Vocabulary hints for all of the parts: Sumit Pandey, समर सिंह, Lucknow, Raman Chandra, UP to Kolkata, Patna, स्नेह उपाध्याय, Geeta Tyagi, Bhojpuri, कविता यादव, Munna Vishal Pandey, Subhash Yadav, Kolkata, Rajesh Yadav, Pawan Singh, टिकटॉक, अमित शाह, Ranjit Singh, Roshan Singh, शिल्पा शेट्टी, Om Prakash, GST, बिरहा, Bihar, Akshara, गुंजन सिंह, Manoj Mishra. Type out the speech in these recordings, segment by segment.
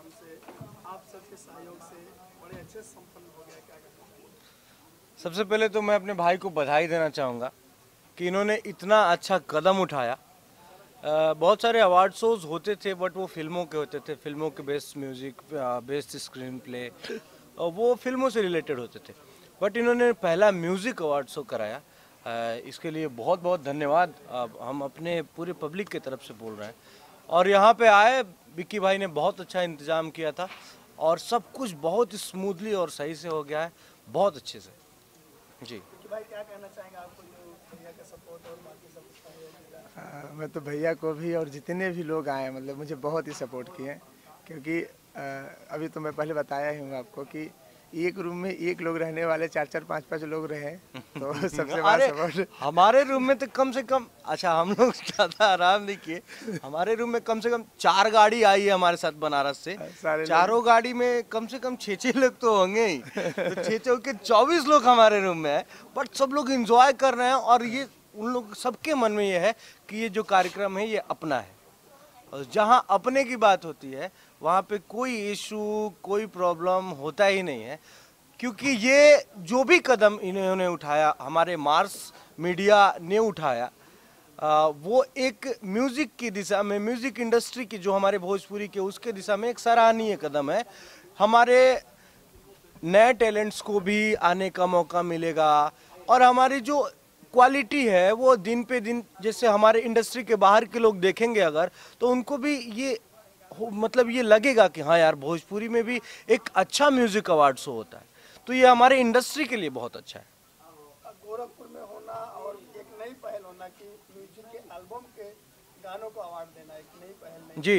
काम से, आप सबके सहयोग से बड़े अच्छे संपन्न हो गया। क्या कहते? सबसे पहले तो मैं अपने भाई को बधाई देना चाहूँगा कि इन्होंने इतना अच्छा कदम उठाया। बहुत सारे अवार्ड शोज़ होते थे बट वो फिल्मों के होते थे, फिल्मों के best music, best screenplay, और वो फिल्मों से रिलेटेड होते थे। बट इन्होंने पहला म्यूज़िक अवार्ड शो कराया, इसके लिए बहुत बहुत धन्यवाद। हम अपने पूरे पब्लिक की तरफ से बोल रहे हैं। और यहाँ पे आए विक्की भाई ने बहुत अच्छा इंतज़ाम किया था और सब कुछ बहुत स्मूथली और सही से हो गया है, बहुत अच्छे से। जी भाई, क्या कहना चाहेंगे आपको भैया का सपोर्ट और बाकी सब? मैं तो भैया को भी और जितने भी लोग आए मतलब मुझे बहुत ही सपोर्ट किए, क्योंकि अभी तो मैं पहले बताया ही हूँ आपको कि एक रूम में एक लोग रहने वाले 4-4, 5-5 लोग रहे तो सबसे बड़ा सपोर्ट। हमारे रूम में तो कम से कम, अच्छा हम लोग ज़्यादा आराम नहीं किए, हमारे रूम में कम से कम 4 गाड़ी आई है हमारे साथ बनारस से। चारों गाड़ी में कम से कम 6-6 लोग तो होंगे ही, तो 6-6 के 24 लोग हमारे रूम में है। बट सब लोग इंजॉय कर रहे हैं और ये उन लोग सबके मन में ये है कि ये जो कार्यक्रम है ये अपना है, और जहाँ अपने की बात होती है वहाँ पे कोई इशू कोई प्रॉब्लम होता ही नहीं है। क्योंकि ये जो भी कदम इन्होंने उठाया, हमारे मार्स मीडिया ने उठाया, वो एक म्यूज़िक की दिशा में, म्यूज़िक इंडस्ट्री की जो हमारे भोजपुरी के उसके दिशा में एक सराहनीय कदम है। हमारे नए टैलेंट्स को भी आने का मौका मिलेगा और हमारी जो क्वालिटी है वो दिन पे दिन, जैसे हमारे इंडस्ट्री के बाहर के लोग देखेंगे अगर, तो उनको भी ये मतलब ये लगेगा कि हाँ यार भोजपुरी में भी एक अच्छा म्यूजिक अवार्ड शो होता है, तो ये हमारे इंडस्ट्री के लिए बहुत अच्छा है। गोरखपुर में होना और एक नई पहल होना कि म्यूजिक के एल्बम के गानों को अवार्ड देना, एक नई पहल नहीं। जी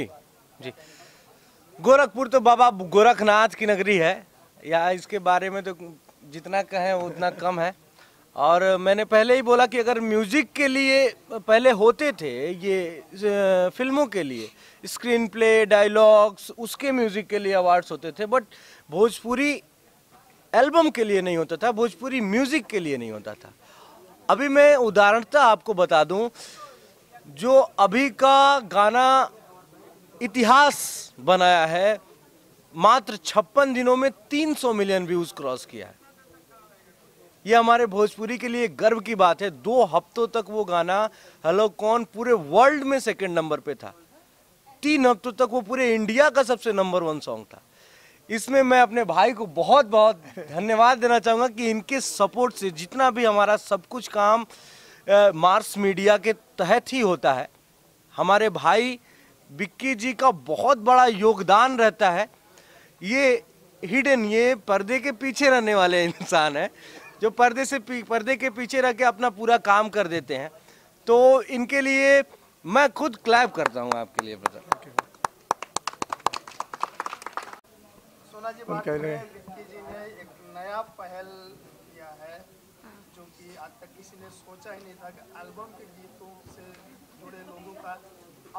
जी, गोरखपुर तो बाबा गोरखनाथ की नगरी है, या इसके बारे में तो जितना कहें उतना कम है। और मैंने पहले ही बोला कि अगर म्यूज़िक के लिए पहले होते थे ये फिल्मों के लिए स्क्रीन प्ले, डायलॉग्स, उसके म्यूज़िक के लिए अवार्ड्स होते थे, बट भोजपुरी एल्बम के लिए नहीं होता था, भोजपुरी म्यूज़िक के लिए नहीं होता था। अभी मैं उदाहरणतः आपको बता दूं, जो अभी का गाना इतिहास बनाया है, मात्र 56 दिनों में 300 मिलियन व्यूज़ क्रॉस किया है। ये हमारे भोजपुरी के लिए गर्व की बात है। 2 हफ्तों तक वो गाना हेलो कौन पूरे वर्ल्ड में सेकंड नंबर पे था, 3 हफ्तों तक वो पूरे इंडिया का सबसे नंबर 1 सॉन्ग था। इसमें मैं अपने भाई को बहुत बहुत धन्यवाद देना चाहूँगा कि इनके सपोर्ट से जितना भी हमारा सब कुछ काम मार्स मीडिया के तहत ही होता है, हमारे भाई विक्की जी का बहुत बड़ा योगदान रहता है। ये हिडन, ये पर्दे के पीछे रहने वाले इंसान हैं जो पर्दे के पीछे रह के अपना पूरा काम कर देते हैं, तो इनके लिए मैं खुद क्लैप करता हूं आपके लिए। सोना जी, बात कर रहे हैं विक्की जी ने एक नया पहल किया है जो कि आज तक किसी ने सोचा ही नहीं था कि एल्बम के गीतों से जुड़े लोगों का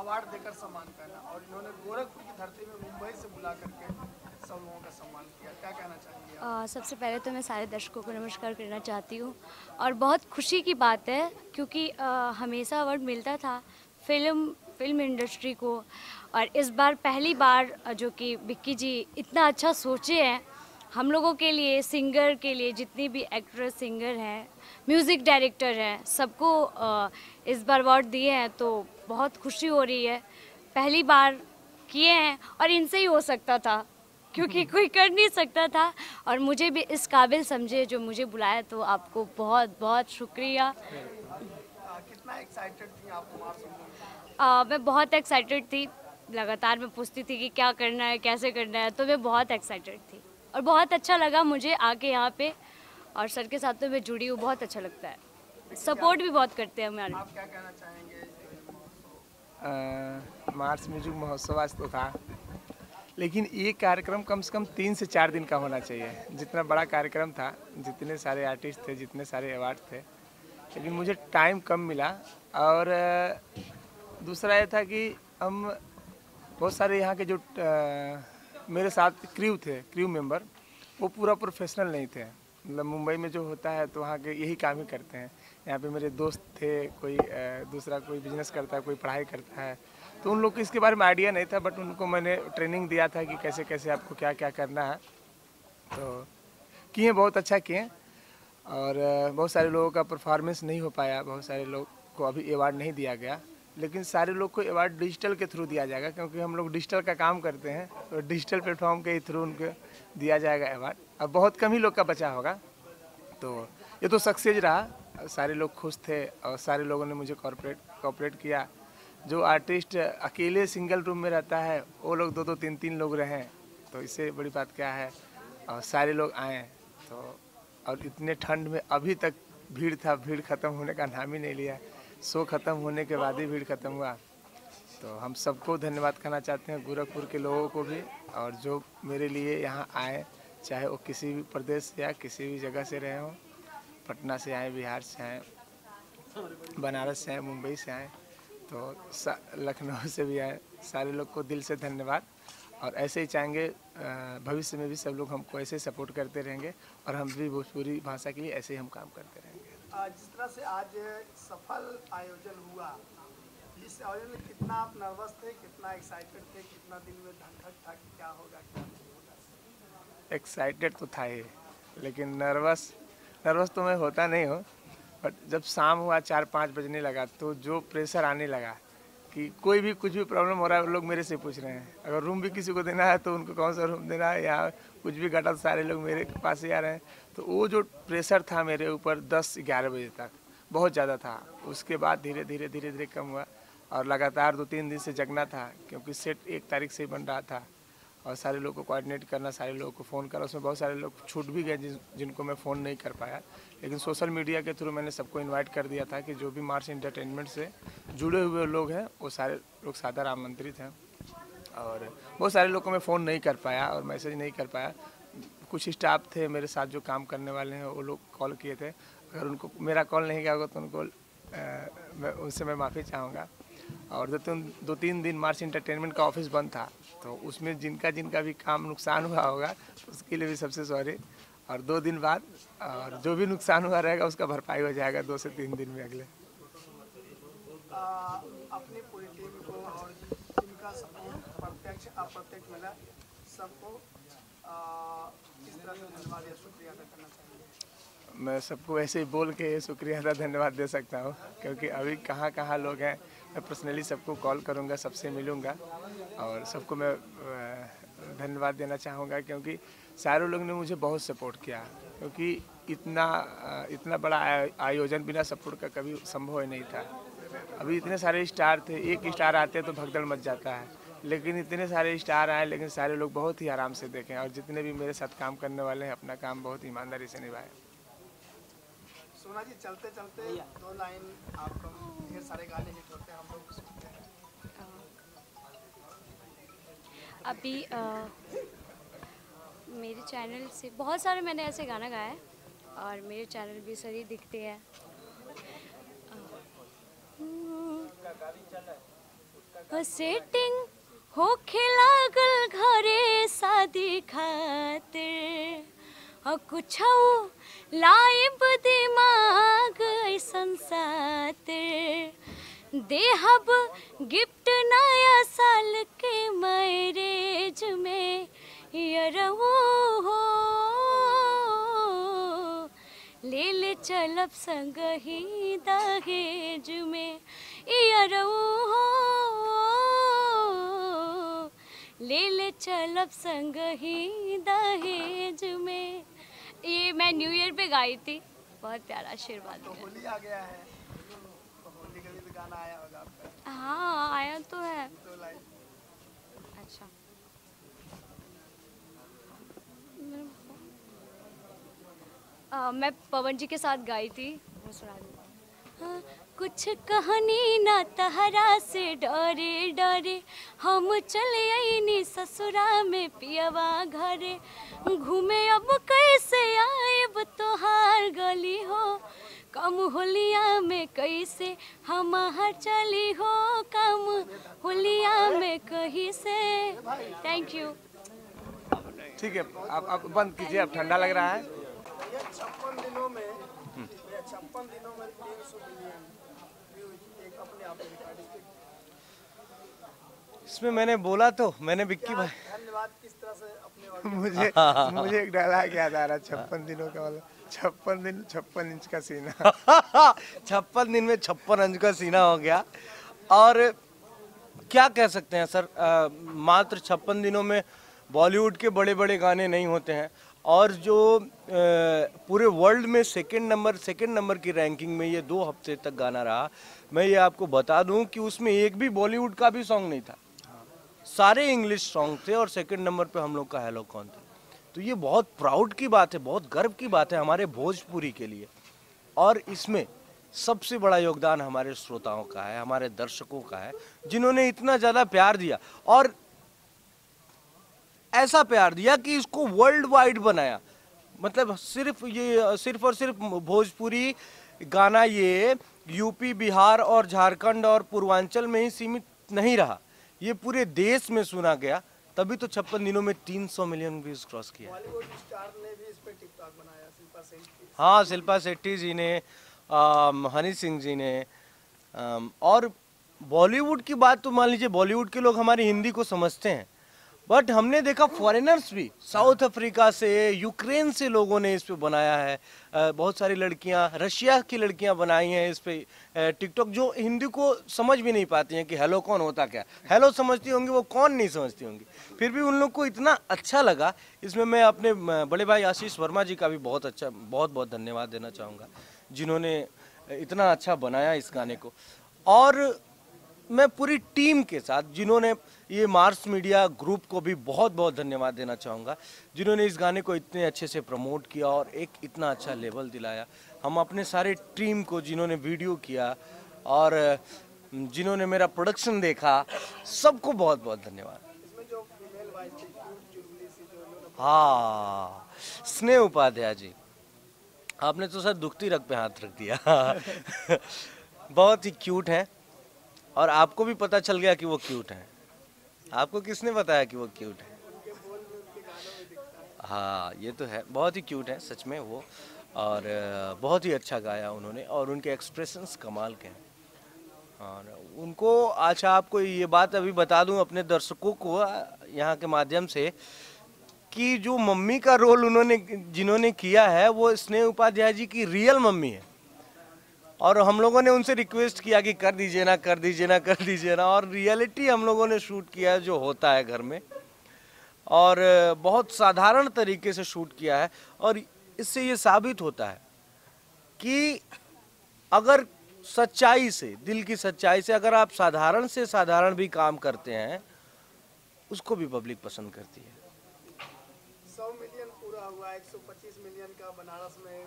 अवार्ड देकर सम्मान करना, और इन्होंने गोरखपुर की धरती में मुंबई से बुला करके सब लोगों का सम्मान किया। क्या कहना चाहेंगे आप? सबसे पहले तो मैं सारे दर्शकों को नमस्कार करना चाहती हूँ, और बहुत खुशी की बात है क्योंकि हमेशा अवार्ड मिलता था फिल्म इंडस्ट्री को, और इस बार पहली बार जो कि विक्की जी इतना अच्छा सोचे हैं हम लोगों के लिए, सिंगर के लिए, जितनी भी एक्ट्रेस सिंगर हैं, म्यूज़िक डायरेक्टर हैं, सबको इस बार अवार्ड दिए हैं, तो बहुत खुशी हो रही है। पहली बार किए हैं और इनसे ही हो सकता था क्योंकि कोई कर नहीं सकता था, और मुझे भी इस काबिल समझे जो मुझे बुलाया, तो आपको बहुत बहुत शुक्रिया। कितना एक्साइटेड थी आप? मैं बहुत एक्साइटेड थी, लगातार मैं पूछती थी कि क्या करना है कैसे करना है, तो मैं बहुत एक्साइटेड थी और बहुत अच्छा लगा मुझे आके यहाँ पे, और सर के साथ तो मैं जुड़ी हूँ, बहुत अच्छा लगता है, सपोर्ट भी बहुत करते हैं हमारे। आप क्या कहना चाहेंगे? मार्स म्यूजिक महोत्सव आज तो था, लेकिन ये कार्यक्रम कम से कम 3 से 4 दिन का होना चाहिए। जितना बड़ा कार्यक्रम था, जितने सारे आर्टिस्ट थे, जितने सारे अवार्ड थे, लेकिन मुझे टाइम कम मिला। और दूसरा ये था कि हम बहुत सारे यहाँ के जो मेरे साथ क्रू थे, क्रू मेंबर, वो पूरा प्रोफेशनल नहीं थे। मतलब मुंबई में जो होता है तो वहाँ के यही काम ही करते हैं। यहाँ पे मेरे दोस्त थे, कोई दूसरा कोई बिजनेस करता है, कोई पढ़ाई करता है, तो उन लोग को इसके बारे में आइडिया नहीं था, बट उनको मैंने ट्रेनिंग दिया था कि कैसे कैसे आपको क्या क्या करना है। तो किए, बहुत अच्छा किए। और बहुत सारे लोगों का परफॉर्मेंस नहीं हो पाया, बहुत सारे लोग को अभी अवार्ड नहीं दिया गया, लेकिन सारे लोग को अवार्ड डिजिटल के थ्रू दिया जाएगा, क्योंकि हम लोग डिजिटल का काम करते हैं, तो डिजिटल प्लेटफॉर्म के थ्रू उनको दिया जाएगा अवार्ड। अब बहुत कम ही लोग का बचा होगा, तो ये तो सक्सेस रहा। सारे लोग खुश थे और सारे लोगों ने मुझे कॉपरेट किया। जो आर्टिस्ट अकेले सिंगल रूम में रहता है, वो लोग दो दो तीन तीन लोग रहें, तो इससे बड़ी बात क्या है। और सारे लोग आए, तो और इतने ठंड में अभी तक भीड़ था, भीड़ ख़त्म होने का नाम ही नहीं लिया। शो ख़त्म होने के बाद ही भीड़ ख़त्म हुआ। तो हम सबको धन्यवाद करना चाहते हैं, गोरखपुर के लोगों को भी, और जो मेरे लिए यहाँ आए, चाहे वो किसी भी प्रदेश या किसी भी जगह से रहे हों। पटना से आए, बिहार से आए, बनारस से आए, मुंबई से आए, तो लखनऊ से भी आए। सारे लोग को दिल से धन्यवाद, और ऐसे ही चाहेंगे भविष्य में भी सब लोग हमको ऐसे सपोर्ट करते रहेंगे, और हम भी भोजपुरी भाषा के लिए ऐसे ही हम काम करते रहेंगे। जिस तरह से आज सफल आयोजन हुआ, इस आयोजन में कितना आप नर्वस थे, कितना एक्साइटेड थे, कितना दिल में धड़क था कि क्या होगा क्या नहीं होगा? एक्साइटेड तो था ही, लेकिन नर्वस तो मैं होता नहीं हूँ, बट जब शाम हुआ 4-5 बजने लगा, तो जो प्रेशर आने लगा कि कोई भी कुछ भी प्रॉब्लम हो रहा है, लोग मेरे से पूछ रहे हैं। अगर रूम भी किसी को देना है तो उनको कौन सा रूम देना है, या कुछ भी घटा सारे लोग मेरे पास ही आ रहे हैं। तो वो जो प्रेशर था मेरे ऊपर 10-11 बजे तक बहुत ज़्यादा था। उसके बाद धीरे धीरे कम हुआ, और लगातार 2-3 दिन से जगना था, क्योंकि सेट 1 तारीख से बन रहा था, और सारे लोग को कोऑर्डिनेट करना, सारे लोगों को फ़ोन करा। उसमें बहुत सारे लोग छूट भी गए जिनको मैं फ़ोन नहीं कर पाया, लेकिन सोशल मीडिया के थ्रू मैंने सबको इनवाइट कर दिया था कि जो भी मार्स एंटरटेनमेंट से जुड़े हुए लोग हैं, वो सारे लोग सादर आमंत्रित हैं। और बहुत सारे लोग को मैं फ़ोन नहीं कर पाया और मैसेज नहीं कर पाया। कुछ स्टाफ थे मेरे साथ जो काम करने वाले हैं, वो लोग कॉल किए थे। अगर उनको मेरा कॉल नहीं गया होगा तो उनसे मैं माफ़ी चाहूँगा। और 2-3 दिन मार्स एंटरटेनमेंट का ऑफिस बंद था, तो उसमें जिनका भी काम नुकसान हुआ होगा उसके लिए भी सबसे सॉरी। और 2 दिन बाद और जो भी नुकसान हुआ रहेगा उसका भरपाई हो जाएगा 2 से 3 दिन में अगले। अपनी पूरी टीम को और जिनका सपोर्ट प्रत्यक्ष अप्रत्यक्ष मिला, सबको इस तरह से धन्यवाद या शुक्रिया अदा करना चाहिए। मैं सबको ऐसे ही बोल के शुक्रिया अदा धन्यवाद दे सकता हूँ, क्योंकि अभी कहाँ लोग हैं। मैं पर्सनली सबको कॉल करूँगा, सबसे मिलूँगा, और सबको मैं धन्यवाद देना चाहूँगा, क्योंकि सारे लोग ने मुझे बहुत सपोर्ट किया। क्योंकि इतना बड़ा आयोजन बिना सपोर्ट का कभी संभव ही नहीं था। अभी इतने सारे स्टार थे, एक स्टार आते हैं तो भगदड़ मच जाता है, लेकिन इतने सारे स्टार आए, लेकिन सारे लोग बहुत ही आराम से देखें, और जितने भी मेरे साथ काम करने वाले हैं अपना काम बहुत ईमानदारी से निभाए। सोना जी, चलते चलते 2 लाइन आपको, ढेर सारे गाने हिट होते हैं, हम लोग सुनते हैं। अभी मेरे चैनल से बहुत सारे मैंने ऐसे गाना गाया है, और मेरे चैनल भी सभी दिखते हैं। सेटिंग हो लागल घरे शादी खातिर, और कुछ लाइब दिमाग संसातिर, देहब गिफ्ट नया साल के मैरिज में हो, ले चलब संग ही दहेज में हो, ले चलब संग ही दहेज में। ये मैं न्यू ईयर पे गाई थी, बहुत प्यारा आशीर्वाद। तो होली आ गया है, तो होली का भी गाना आया होगा आपका? हाँ आया तो है। अच्छा मैं पवन जी के साथ गाई थी, वो सुना दूँ। कुछ कहानी ना तहरा से डरे डरे, हम चले आईनी ससुरा में पियावा घरे, घूमे अब कैसे आए अब तोहार गली हो, कम होलिया में कैसे हम हर चली हो, कम होलिया में कहीं से। Thank you. ठीक है, आप बंद कीजिए, अब ठंडा लग रहा है। 56 दिनों में 300 मिलियन एक अपने आप में रिकॉर्ड। इसमें मैंने बोला तो मैंने विक्की भाई धन्यवाद किस तरह से अपने मुझे एक डायलॉग याद आ रहा 56 दिनों का वाला 56 दिन 56 इंच का सीना 56 दिन में 56 इंच का सीना हो गया। और क्या कह सकते हैं सर, मात्र 56 दिनों में बॉलीवुड के बड़े बड़े गाने नहीं होते हैं और जो पूरे वर्ल्ड में सेकंड नंबर की रैंकिंग में ये 2 हफ्ते तक गाना रहा। मैं ये आपको बता दूं कि उसमें एक भी बॉलीवुड का भी सॉन्ग नहीं था, सारे इंग्लिश सॉन्ग थे और सेकंड नंबर पे हम लोग का हेलो कौन था। तो ये बहुत प्राउड की बात है, बहुत गर्व की बात है हमारे भोजपुरी के लिए। और इसमें सबसे बड़ा योगदान हमारे श्रोताओं का है, हमारे दर्शकों का है, जिन्होंने इतना ज़्यादा प्यार दिया और ऐसा प्यार दिया कि इसको वर्ल्ड वाइड बनाया। मतलब सिर्फ ये सिर्फ और सिर्फ भोजपुरी गाना ये यूपी, बिहार और झारखंड और पूर्वांचल में ही सीमित नहीं रहा, ये पूरे देश में सुना गया। तभी तो 56 दिनों में 300 मिलियन व्यूज क्रॉस किया। बॉलीवुड स्टार ने भी इस पे टिकटॉक बनाया, शिल्पा शेट्टी। हाँ, शिल्पा शेट्टी जी ने, हनी सिंह जी ने। और बॉलीवुड की बात तो मान लीजिए, बॉलीवुड के लोग हमारी हिंदी को समझते हैं, बट हमने देखा फॉरेनर्स भी, साउथ अफ्रीका से, यूक्रेन से लोगों ने इस पे बनाया है। बहुत सारी लड़कियां, रशिया की लड़कियां बनाई हैं इस पे टिकटॉक, जो हिंदी को समझ भी नहीं पाती हैं कि हेलो कौन होता क्या। हेलो समझती होंगी वो, कौन नहीं समझती होंगी, फिर भी उन लोग को इतना अच्छा लगा। इसमें मैं अपने बड़े भाई आशीष वर्मा जी का भी बहुत बहुत धन्यवाद देना चाहूँगा, जिन्होंने इतना अच्छा बनाया इस गाने को। और मैं पूरी टीम के साथ, जिन्होंने ये मार्स मीडिया ग्रुप को भी बहुत धन्यवाद देना चाहूँगा, जिन्होंने इस गाने को इतने अच्छे से प्रमोट किया और एक इतना अच्छा लेवल दिलाया। हम अपने सारे टीम को, जिन्होंने वीडियो किया और जिन्होंने मेरा प्रोडक्शन देखा, सबको बहुत धन्यवाद। हाँ, स्नेह उपाध्याय जी, आपने तो सर दुखती रग पे हाथ रख दिया। बहुत ही क्यूट हैं और आपको भी पता चल गया कि वो क्यूट हैं। आपको किसने बताया कि वो क्यूट हैं? हाँ, ये तो है, बहुत ही क्यूट हैं सच में वो। और बहुत ही अच्छा गाया उन्होंने और उनके एक्सप्रेशंस कमाल के हैं। और उनको, अच्छा आपको ये बात अभी बता दूं अपने दर्शकों को यहाँ के माध्यम से, कि जो मम्मी का रोल उन्होंने जिन्होंने किया है वो स्नेह उपाध्याय जी की रियल मम्मी है। और हम लोगों ने उनसे रिक्वेस्ट किया कि कर दीजिए ना, और रियलिटी हम लोगों ने शूट किया है जो होता है घर में, और बहुत साधारण तरीके से शूट किया है। और इससे ये साबित होता है कि अगर सच्चाई से, दिल की सच्चाई से, अगर आप साधारण से साधारण भी काम करते हैं, उसको भी पब्लिक पसंद करती है। 100 मिलियन पूरा हुआ, 125 मिलियन का बनारस में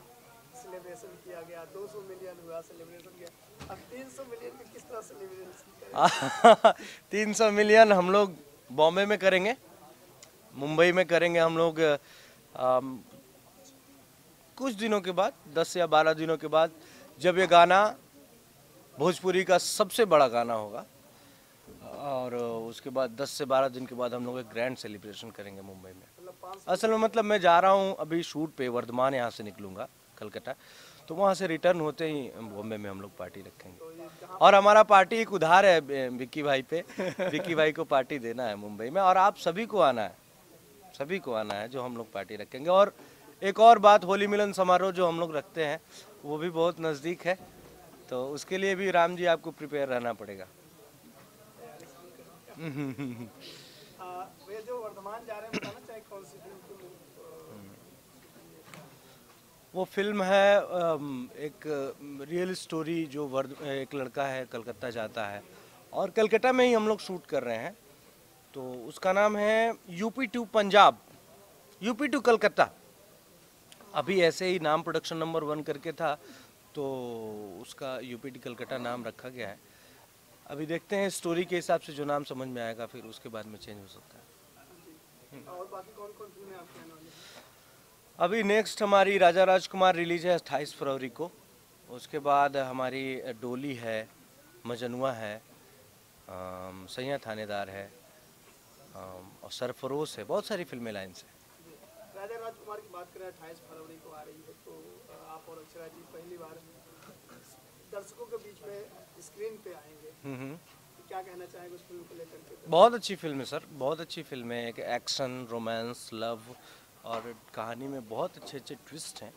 सेलिब्रेशन किया गया, 200 मिलियन हुआ सेलिब्रेशन किया, अब 300 मिलियन किस तरह सेलिब्रेशन? 300 मिलियन हम लोग बॉम्बे में करेंगे, मुंबई में करेंगे हम लोग कुछ दिनों के बाद, 10 या 12 दिनों के बाद, जब ये गाना भोजपुरी का सबसे बड़ा गाना होगा। और उसके बाद 10 से 12 दिन के बाद हम लोग एक ग्रैंड सेलिब्रेशन करेंगे मुंबई में। असल में मतलब मैं जा रहा हूँ अभी शूट पे, वर्धमान यहाँ से निकलूँगा कलकत्ता, तो वहाँ से रिटर्न होते ही बॉम्बे में हम लोग पार्टी रखेंगे। और हमारा पार्टी एक उधार है विक्की भाई पे, विक्की भाई को पार्टी देना है मुंबई में, और आप सभी को आना है, सभी को आना है जो हम लोग पार्टी रखेंगे। और एक और बात, होली मिलन समारोह जो हम लोग रखते हैं वो भी बहुत नज़दीक है, तो उसके लिए भी राम जी आपको प्रिपेयर रहना पड़ेगा। वे जो वर्धमान जा रहे हैं, कौन सी वो फिल्म है? एक रियल स्टोरी, जो एक लड़का है कलकत्ता जाता है, और कलकत्ता में ही हम लोग शूट कर रहे हैं, तो उसका नाम है UP to Punjab, UP to Calcutta. अभी ऐसे ही नाम प्रोडक्शन नंबर 1 करके था, तो उसका यूपी टू कलकत्ता नाम रखा गया है। अभी देखते हैं स्टोरी के हिसाब से जो नाम समझ में आएगा, फिर उसके बाद में चेंज हो सकता है। और बाकी कौन-कौन फिल्म है आपके नाम? अभी नेक्स्ट हमारी राजा राजकुमार रिलीज है 28 फरवरी को, उसके बाद हमारी डोली है, मजनुआ है, सैया थानेदार है, और सरफरोश है, बहुत सारी फिल्में लाइन्स हैं। राजा राजकुमार की बात करें, 28 फरवरी को आ रही है, तो आप और अक्षरा जी पहली बार दर्शकों के बीच में स्क्रीन पे आएंगे, क्या क्या कहना चाहेंगे उस फिल्म को लेकर के? बहुत अच्छी फिल्म है सर, बहुत अच्छी फिल्म है। एक एक्शन, रोमांस, लव और कहानी में बहुत अच्छे अच्छे ट्विस्ट हैं।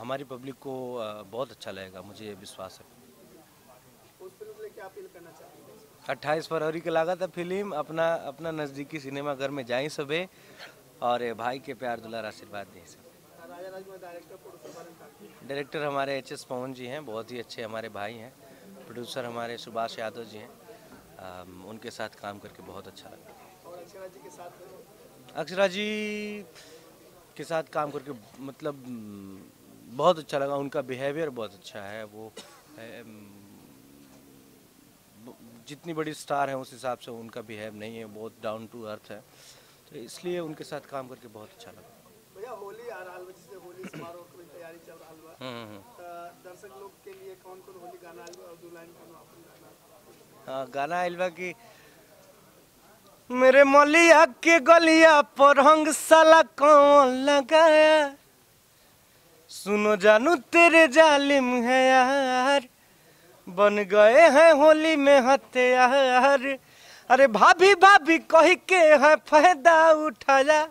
हमारी पब्लिक को बहुत अच्छा लगेगा, मुझे विश्वास है। 28 फरवरी को लागत है फिल्म, अपना नज़दीकी सिनेमाघर में जाएं सबे और भाई के प्यार दुलार आशीर्वाद दें सब। डायरेक्टर हमारे H.S. पवन जी हैं, बहुत ही अच्छे हमारे भाई हैं। प्रोड्यूसर हमारे सुभाष यादव जी हैं, उनके साथ काम करके बहुत अच्छा लगा। और अक्षरा जी के साथ काम करके मतलब बहुत अच्छा लगा। उनका बिहेवियर बहुत अच्छा है, वो जितनी बड़ी स्टार हैं उस हिसाब से उनका बिहेव नहीं है, बहुत डाउन टू अर्थ है, तो इसलिए उनके साथ काम करके बहुत अच्छा लगा। भैया होली आ रहा है, जिससे होली समारोह की तैयारी चल रहा है, दर्शक लोग के लिए कौन कौन होली गाना और दो लाइन गाना? गाना अलवा की मेरे मौलिया के गलिया पर हंग साला कौन लगाया, सुनो जानू तेरे जालिम है यार, बन गए हैं होली में हथियार, अरे भाभी भाभी कही के है फायदा उठाया,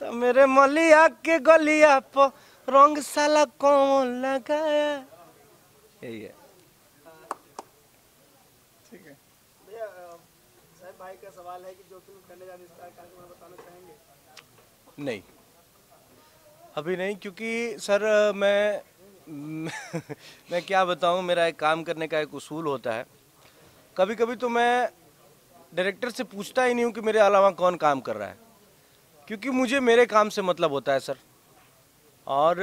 तो मेरे मलिया के गलिया पर रंग साला कौन लगाया, यही है। ठीक है भैया, साहब भाई का सवाल है कि जो फिल्म करने जा रहे हैं इसका कार्यक्रम बताना चाहेंगे? नहीं अभी नहीं, क्योंकि सर मैं क्या बताऊं, मेरा एक काम करने का एक उसूल होता है। कभी कभी तो मैं डायरेक्टर से पूछता ही नहीं हूं कि मेरे अलावा कौन काम कर रहा है, क्योंकि मुझे मेरे काम से मतलब होता है सर। और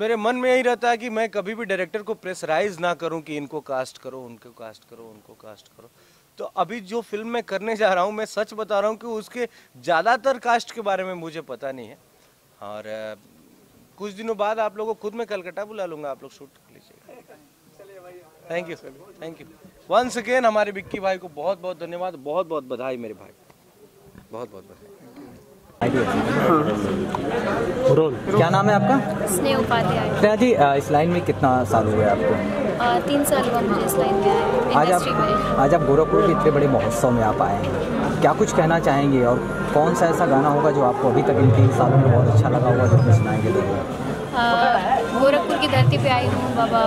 मेरे मन में यही रहता है कि मैं कभी भी डायरेक्टर को प्रेशराइज ना करूं कि इनको कास्ट करो, उनको कास्ट करो, उनको कास्ट करो। तो अभी जो फिल्म मैं करने जा रहा हूँ, मैं सच बता रहा हूँ कि उसके ज़्यादातर कास्ट के बारे में मुझे पता नहीं है। और कुछ दिनों बाद आप लोगों को खुद मैं कलकत्ता बुला लूँगा, आप लोग शूट लीजिएगा। Thank you, thank you once again. हमारे विक्की भाई को बहुत बहुत धन्यवाद, बहुत बहुत बधाई मेरे भाई, बहुत बहुत बधाई। क्या नाम है आपका? स्नेह उपाध्याय जी। इस लाइन में कितना साल हुआ है आपको? 3 साल हुआ मुझे इस लाइन में। आज आप गोरखपुर के इतने बड़े महोत्सव में आप आए हैं, क्या कुछ कहना चाहेंगे और कौन सा ऐसा गाना होगा जो आपको अभी तक इन 3 सालों में बहुत अच्छा लगा हुआ जो कुछ सुनाएंगे लोग? गोरखपुर की धरती पे आई हूँ, बाबा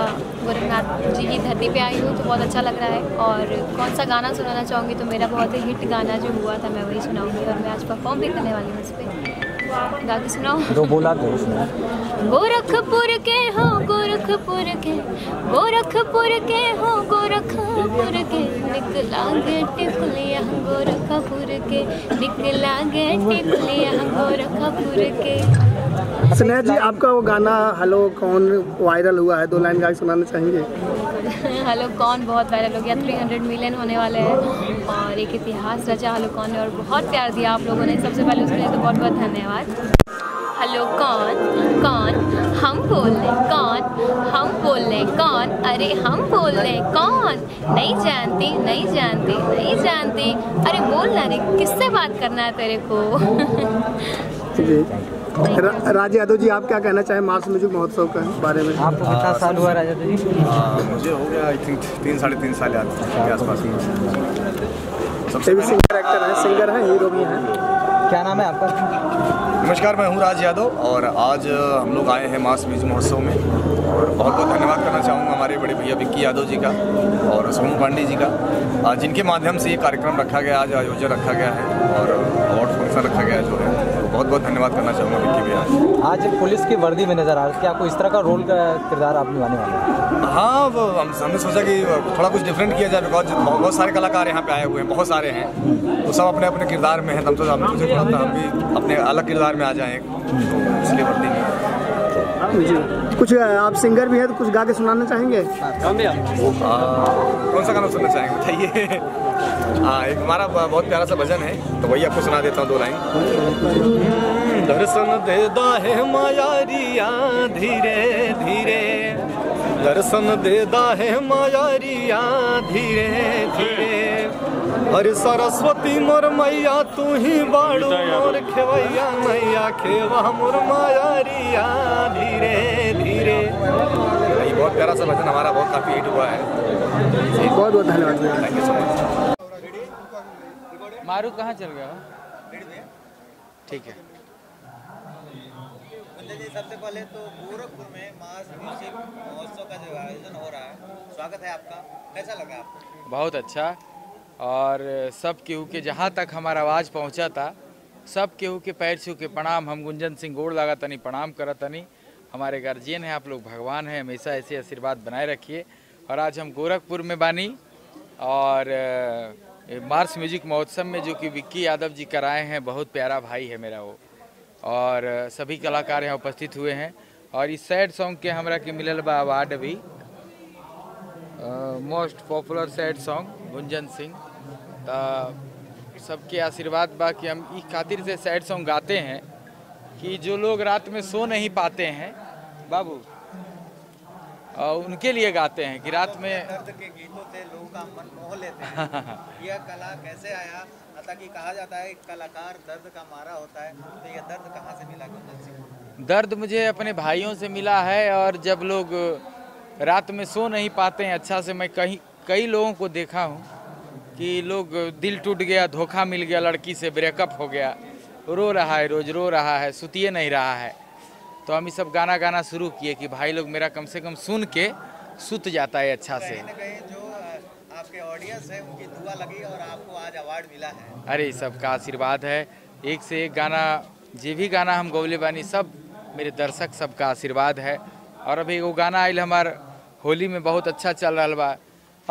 गोरखनाथ जी की धरती पे आई हूँ, तो बहुत अच्छा लग रहा है। और कौन सा गाना सुनाना चाहूँगी तो मेरा बहुत ही हिट गाना जो हुआ था मैं वही सुनाऊँगी, और मैं आज परफॉर्म भी करने वाली हूँ उस पर। गा के सुनाऊँ? जो बोला तो सुनाओ। गोरखपुर के हो गोरखपुर के, गोरखपुर के हो गोरखपुर के, निकलांगे टिकलिया गोरखपुर के, निकलांगे टिकलिया गोरखपुर के। स्नेह जी, आपका वो गाना हेलो कौन वायरल हुआ है, 2 लाइन गा के सुनाना चाहेंगे? हेलो कौन बहुत वायरल हो गया, 300 मिलियन होने वाले हैं और एक इतिहास रचा हेलो कौन ने, और बहुत प्यार दिया आप लोगों ने। सबसे पहले उसके लिए तो बहुत बहुत धन्यवाद। हेलो कौन, कौन हम बोल रहे, कौन हम बोल रहे, कौन अरे हम बोल रहे, कौन नहीं जानती, नहीं जानती, नहीं जानती, अरे बोलना रे किससे बात करना है तेरे को। राजा यादव जी, आप क्या कहना चाहें मार्स म्यूजिक महोत्सव के बारे में? आपको कितना साल हुआ राजा यादव जी? मुझे हो गया आई थिंक 3 साढ़े 3 साल के आसपास। सबसे भी सिंगर, एक्टर है, सिंगर है, हीरो भी हैं। क्या नाम है आपका? नमस्कार, मैं हूं राज यादव और आज हम लोग आए हैं मास म्यूजिक महोत्सव में, और बहुत बहुत धन्यवाद करना चाहूँगा हमारे बड़े भैया विक्की यादव जी का और सुमित पांडे जी का, जिनके माध्यम से ये कार्यक्रम रखा गया, आज आयोजन रखा गया है और अवार्ड फंक्शन रखा गया जो है, तो बहुत बहुत धन्यवाद करना चाहूँगा विक्की भैया। आज एक पुलिस की वर्दी में नज़र आ रहा है, क्या कोई इस तरह का रोल का किरदार आप निभाने वाले हैं? हाँ, वो हमने सोचा कि थोड़ा कुछ डिफरेंट किया जाए, बिकॉज बहुत सारे कलाकार यहाँ पे आए हुए हैं, बहुत सारे हैं, तो सब अपने अपने किरदार में हैं, तब तो हम भी अपने अलग किरदार में आ जाए, इसलिए वर्दी में। जी, कुछ आप सिंगर भी हैं तो कुछ गा के सुनाना चाहेंगे? कौन सा गाना सुनना चाहेंगे बताइए? एक हमारा बहुत प्यारा सा भजन है तो वही आपको सुना देता हूँ, 2 लाइन। दर्शन देदा है मायारिया धीरे धीरे, दर्शन देदा है मायारिया धीरे धीरे, अरे सरस्वती मोर मैया तू ही बाड़ू मोर खेवैया मैया, खेवा मोर माया रिया धीरे धीरे। बहुत प्यारा सा भजन हमारा, बहुत काफी हिट हुआ है। बहुत बहुत धन्यवाद, थैंक यू सो मच। मारू कहाँ चल गया? ठीक है जी। सबसे पहले तो गोरखपुर में मास म्यूजिक महोत्सव का जो आयोजन हो रहा है, स्वागत है आपका, कैसा लगा आपको? बहुत अच्छा, और सब केहू के जहाँ तक हमारा आवाज़ पहुँचा था, सब केहू के पैर छू के प्रणाम। हम गुंजन सिंह गोड़ लगा तनी प्रणाम करा तनी। हमारे गार्जियन हैं, आप लोग भगवान हैं, हमेशा ऐसे आशीर्वाद बनाए रखिए। और आज हम गोरखपुर में बानी और मार्स म्यूजिक महोत्सव में जो कि विक्की यादव जी कराए हैं, बहुत प्यारा भाई है मेरा वो, और सभी कलाकार यहाँ उपस्थित हुए हैं। और इस सैड सॉन्ग के हमरा के मिलल बा अवार्ड भी, most popular sad song गुंजन सिंह। सबके आशीर्वाद बा कि हम इस खातिर से सैड सॉन्ग गाते हैं कि जो लोग रात में सो नहीं पाते हैं बाबू, उनके लिए गाते हैं कि रात में दर्द के गीतों से लोगों का मन मोह लेते हैं। यह कला कैसे आया? ताकि कहा जाता है कलाकार दर्द का मारा होता है, तो यह दर्द कहाँ से मिला गुंजन सिंह? दर्द मुझे अपने भाइयों से मिला है। और जब लोग रात में सो नहीं पाते हैं अच्छा से, मैं कई लोगों को देखा हूँ कि लोग दिल टूट गया, धोखा मिल गया, लड़की से ब्रेकअप हो गया, रो रहा है, रोज रो रहा है, सुतिए नहीं रहा है। तो हम ये सब गाना गाना शुरू किए कि भाई लोग मेरा कम से कम सुन के सुत जाता है अच्छा से। आपके ऑडियंस है, उनकी दुआ लगी और आपको आज अवार्ड मिला है। अरे सबका आशीर्वाद है, एक से एक गाना, जे भी गाना हम गौले बानी, सब मेरे दर्शक सबका आशीर्वाद है। और अभी वो गाना आयल हमार होली में, बहुत अच्छा चल रहा बा,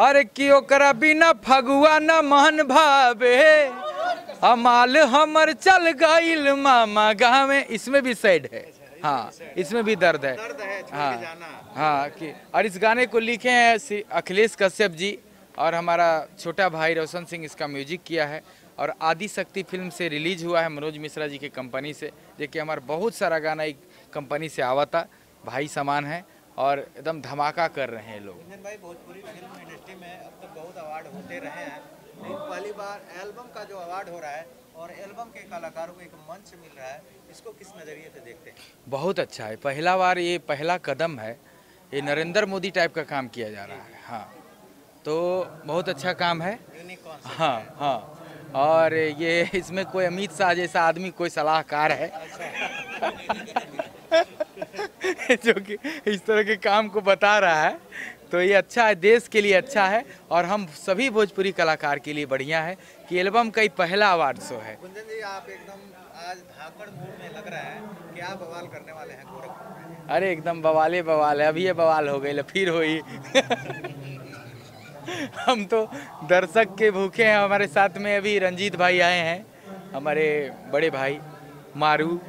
अरे की ओकरा बिना फगुआ न मन भावे, हमाल हमर चल गईल मामा गावे। इसमें भी सैड है, हाँ, इसमें भी दर्द है, हाँ। और इस गाने को लिखे हैं अखिलेश कश्यप जी, और हमारा छोटा भाई रोशन सिंह इसका म्यूजिक किया है। और आदि शक्ति फिल्म से रिलीज हुआ है मनोज मिश्रा जी के कंपनी से, देखिए हमारा बहुत सारा गाना एक कंपनी से आवा था, भाई समान है और एकदम धमाका कर रहे हैं लोग। गुंजन भाई, भोजपुरी फिल्म इंडस्ट्री में अब तक बहुत अवार्ड होते रहे हैं, लेकिन पहली बार एल्बम का जो अवार्ड हो रहा है और एल्बम के कलाकारों को एक मंच मिल रहा है, इसको किस नज़रिए से देखते हैं? बहुत अच्छा है, पहला बार, ये पहला कदम है, ये नरेंद्र मोदी टाइप का काम किया जा रहा है, हाँ, तो बहुत अच्छा काम है, हाँ हाँ। और ये इसमें कोई अमित शाह जैसा आदमी कोई सलाहकार है जो कि इस तरह के काम को बता रहा है, तो ये अच्छा है, देश के लिए अच्छा है और हम सभी भोजपुरी कलाकार के लिए बढ़िया है कि एल्बम का ही पहला अवार्ड शो है। गुंजन जी, आप एकदम आज धाकड़ मूड में लग रहा है कि आप बवाल करने वाले हैं गोरखपुर में। अरे एकदम बवाले बवाल है, अभी ये बवाल हो गई, फिर हुई हम तो दर्शक के भूखे हैं। हमारे साथ में अभी रंजीत भाई आए हैं, हमारे बड़े भाई मारू,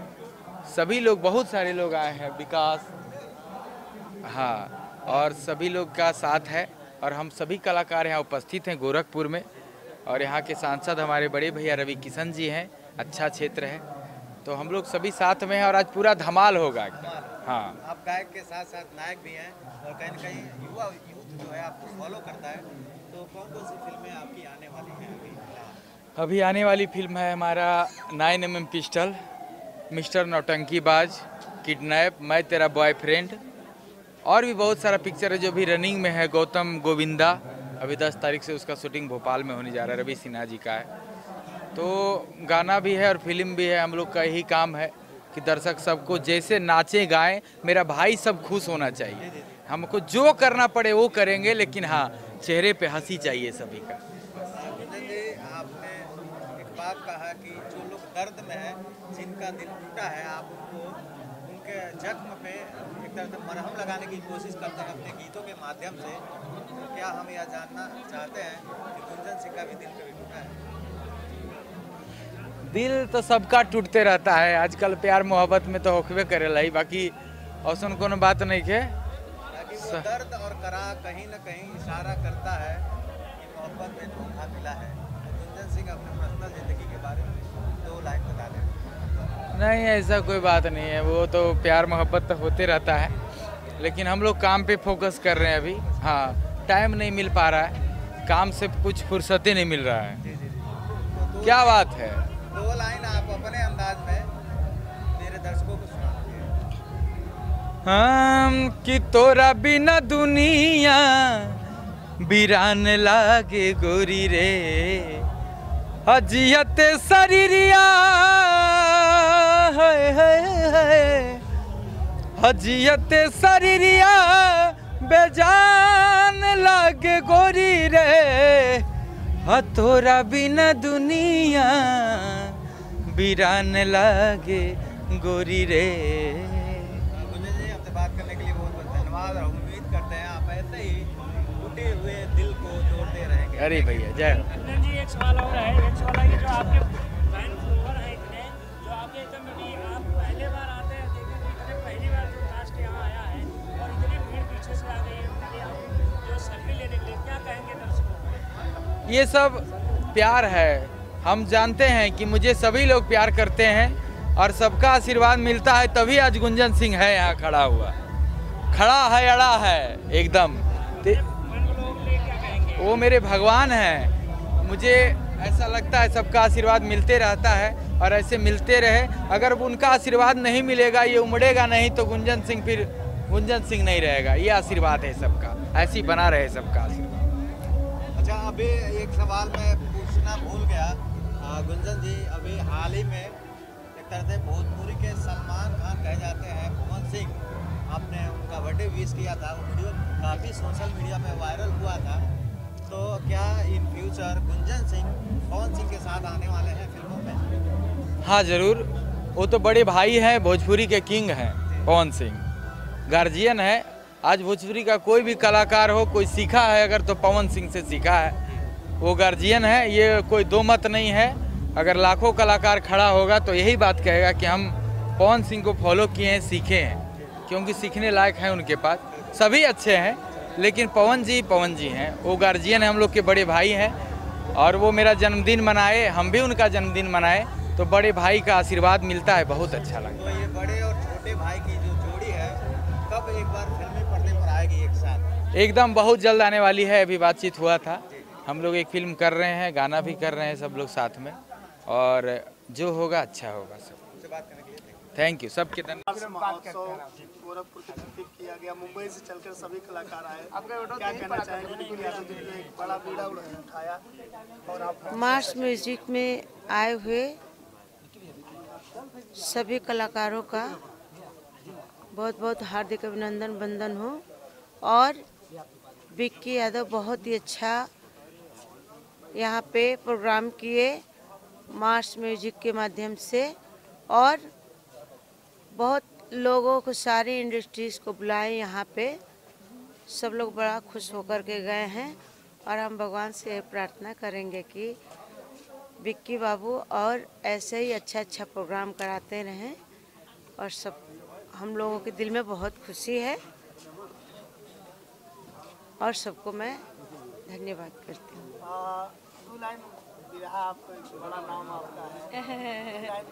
सभी लोग, बहुत सारे लोग आए हैं, विकास, हाँ, और सभी लोग का साथ है। और हम सभी कलाकार यहाँ उपस्थित हैं गोरखपुर में, और यहाँ के सांसद हमारे बड़े भैया रवि किशन जी हैं, अच्छा क्षेत्र है, तो हम लोग सभी साथ में हैं और आज पूरा धमाल होगा एकदम, हाँ। आप गायक के साथ साथ नायक भी हैं और कहीं ना कहीं युवा जो है आपको फॉलो करता है, तो कौन कौन सी फिल्में आपकी आने वाली हैं अभी? अभी आने वाली फिल्म है हमारा 9mm pistol, mister Nautankibaaz, kidnap, मैं तेरा बॉयफ्रेंड, और भी बहुत सारा पिक्चर है जो भी रनिंग में है। गौतम गोविंदा, अभी 10 तारीख से उसका शूटिंग भोपाल में होने जा रहा है, रवि सिन्हा जी का है। तो गाना भी है और फिल्म भी है, हम लोग का यही काम है कि दर्शक सबको जैसे नाचे गाएँ, मेरा भाई सब खुश होना चाहिए, हमको जो करना पड़े वो करेंगे, लेकिन हाँ, चेहरे पे हंसी चाहिए सभी का। गुंजन जी, आपने एक बात कहा कि जो लोग दर्द में हैं, जिनका दिल टूटा है, आप उनको उनके जख्म पे एक तरह से मरहम लगाने की कोशिश करते हैं अपने गीतों के माध्यम से, क्या हम यह जानना चाहते हैं कि गुंजन सिंह का भी दिल कभी टूटा है? दिल तो सबका टूटते रहता है, आजकल प्यार मोहब्बत में तो होखबे करेला ही, बाकी औसन कोनो बात नहीं के दर्द और करा कहीं न कहीं इशारा करता है कि मोहब्बत में धोखा मिला है। गुंजन सिंह अपने पर्सनल जिंदगी के बारे में 2 लाइन बता दें। नहीं, ऐसा कोई बात नहीं है, वो तो प्यार मोहब्बत तो होते रहता है, लेकिन हम लोग काम पे फोकस कर रहे हैं अभी, हाँ, टाइम नहीं मिल पा रहा है, काम से कुछ फुर्सतें नहीं मिल रहा है। जी, जी, जी। तो क्या बात है, 2 लाइन आप अपने अंदाज में मेरे दर्शकों को सुना। हम कि तोरा बिना दुनिया बीरान लागे गोरी रे हजियत शरीरिया हाय हाय हजियत शरीरिया बेजान लागे गोरी रे हथोरा बिना दुनिया बीरान लागे गोरी रे। आपसे बात करने के लिए बहुत बहुत धन्यवाद और उम्मीद करते हैं आप ऐसे ही टूटे हुए दिल को जोड़ते रहेंगे। अरे भैया जय गुंजन जी, एक सवाल हो रहा है, एक सवाल है जो आपके फैन फॉलोअर हैं इतने जो आपके एकदम अभी आप पहले बार आते हैं देखने के लिए, पहली बार जो कास्ट यहाँ आया है और इतनी भीड़ पीछे से आ गई है उनके लिए आप जो सेल्फी लेने के लिए क्या कहेंगे दर्शकों? ये सब प्यार है, हम जानते हैं कि मुझे सभी लोग प्यार करते हैं और सबका आशीर्वाद मिलता है तभी आज गुंजन सिंह है यहाँ खड़ा हुआ, खड़ा है अड़ा है एकदम। वो मेरे भगवान हैं, मुझे ऐसा लगता है सबका आशीर्वाद मिलते रहता है और ऐसे मिलते रहे। अगर उनका आशीर्वाद नहीं मिलेगा, ये उमड़ेगा नहीं तो गुंजन सिंह फिर गुंजन सिंह नहीं रहेगा। ये आशीर्वाद है सबका, ऐसी बना रहे सबका आशीर्वाद। अच्छा अभी एक सवाल मैं पूछना भूल गया गुंजन जी, अभी हाल ही में एक तरह से भोजपुरी के सलमान खान कहे जाते हैं पवन सिंह, आपने उनका बर्थडे विश किया था, वो वीडियो काफ़ी सोशल मीडिया में वायरल हुआ था, तो क्या इन फ्यूचर गुंजन सिंह पवन सिंह के साथ आने वाले हैं फिल्मों में? हाँ ज़रूर, वो तो बड़े भाई हैं, भोजपुरी के किंग हैं पवन सिंह, गार्जियन है। आज भोजपुरी का कोई भी कलाकार हो, कोई सीखा है अगर तो पवन सिंह से सीखा है, वो गार्जियन है, ये कोई दो मत नहीं है। अगर लाखों कलाकार खड़ा होगा तो यही बात कहेगा कि हम पवन सिंह को फॉलो किए हैं, सीखे हैं, क्योंकि सीखने लायक हैं उनके पास। सभी अच्छे हैं लेकिन पवन जी हैं, वो गार्जियन है, हम लोग के बड़े भाई हैं और वो मेरा जन्मदिन मनाए, हम भी उनका जन्मदिन मनाए, तो बड़े भाई का आशीर्वाद मिलता है, बहुत अच्छा लगता है। ये बड़े और छोटे भाई की जो जोड़ी है कब एक बार फिल्मी पर्दे पर आएगी एक साथ? एकदम बहुत जल्द आने वाली है, अभी बातचीत हुआ था, हम लोग एक फिल्म कर रहे हैं, गाना भी कर रहे हैं सब लोग साथ में, और जो होगा अच्छा होगा। सब थैंक यू, सबके गोरखपुर किया गया, मुंबई से चलकर सभी कलाकार आए, मार्स म्यूजिक में आए हुए सभी कलाकारों का बहुत बहुत हार्दिक अभिनंदन बंदन हो। और विक्की यादव बहुत ही अच्छा यहाँ पे प्रोग्राम किए मार्स म्यूजिक के माध्यम से और बहुत लोगों को, सारी इंडस्ट्रीज़ को बुलाए यहाँ पे, सब लोग बड़ा खुश होकर के गए हैं। और हम भगवान से प्रार्थना करेंगे कि विक्की बाबू और ऐसे ही अच्छा अच्छा प्रोग्राम कराते रहें और सब हम लोगों के दिल में बहुत खुशी है और सबको मैं धन्यवाद करती हूँ। बड़ा नाम आपका है।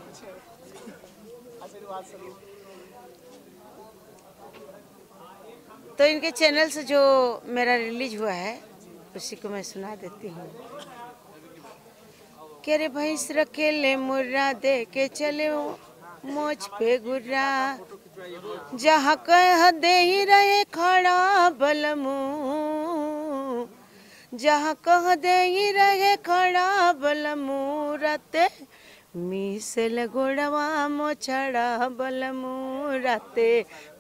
तो इनके चैनल से जो मेरा रिलीज हुआ है उसी को मैं सुना देती हूँ। के रे भैंस रखे ले मुर्रा दे के चले मोच पे गुर्रा, जहाँ कह दे ही रहे खड़ा बलमू, जहाँ कह दे ही रहे खड़ा बलमूरते, मिसल गोड़वा मोछड़ा बलमूरते,